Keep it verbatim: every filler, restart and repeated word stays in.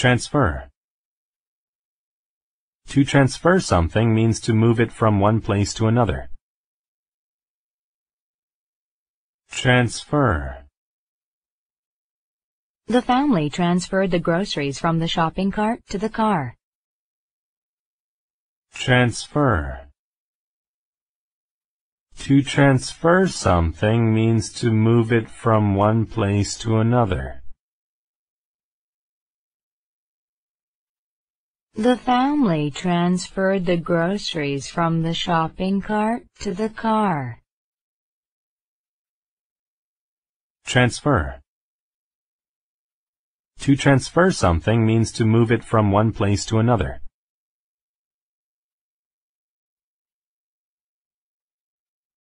Transfer. To transfer something means to move it from one place to another. Transfer. The family transferred the groceries from the shopping cart to the car. Transfer. To transfer something means to move it from one place to another. The family transferred the groceries from the shopping cart to the car. Transfer. To transfer something means to move it from one place to another.